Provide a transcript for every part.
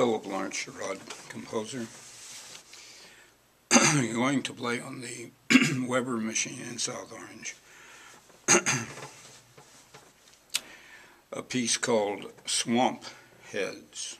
Philip Lawrence Sherrod, composer. You're going to play on the Weber machine in South Orange a piece called Swamp Heads.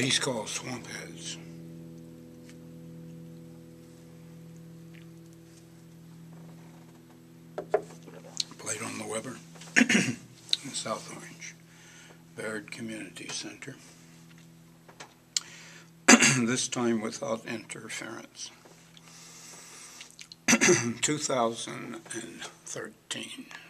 these called Swamp Heads. Played on the Weber in South Orange, Baird Community Center, this time without interference. 2013.